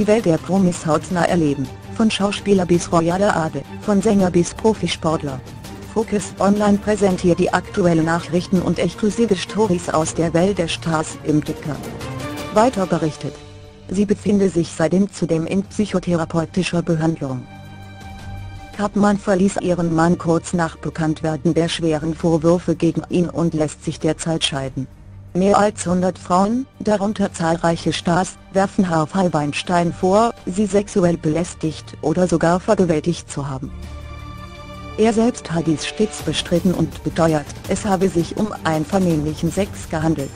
die Welt der Promis hautnah erleben, von Schauspieler bis royaler Adel, von Sänger bis Profisportler. Focus Online präsentiert die aktuellen Nachrichten und exklusive Stories aus der Welt der Stars im Ticker. Weiter berichtet: Sie befinde sich seitdem zudem in psychotherapeutischer Behandlung. Chapman verließ ihren Mann kurz nach Bekanntwerden der schweren Vorwürfe gegen ihn und lässt sich derzeit scheiden. Mehr als 100 Frauen, darunter zahlreiche Stars, werfen Harvey Weinstein vor, sie sexuell belästigt oder sogar vergewaltigt zu haben. Er selbst hat dies stets bestritten und beteuert, es habe sich um einvernehmlichen Sex gehandelt.